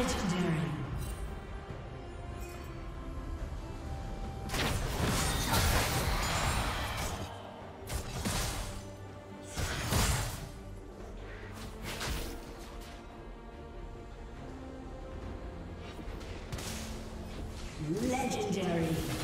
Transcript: Legendary. Legendary.